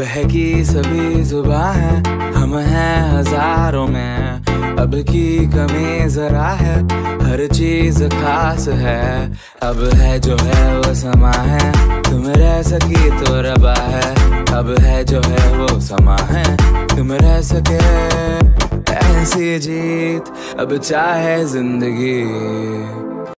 बहकी सभी जुबां है, हम हैं हजारों में, अब की कमी जरा है, हर चीज खास है, अब है जो है वो समा है, तुम रह सकी तो रबा है, अब है जो है वो समा है, तुम रह सके ऐसी जीत अब चाहे जिंदगी।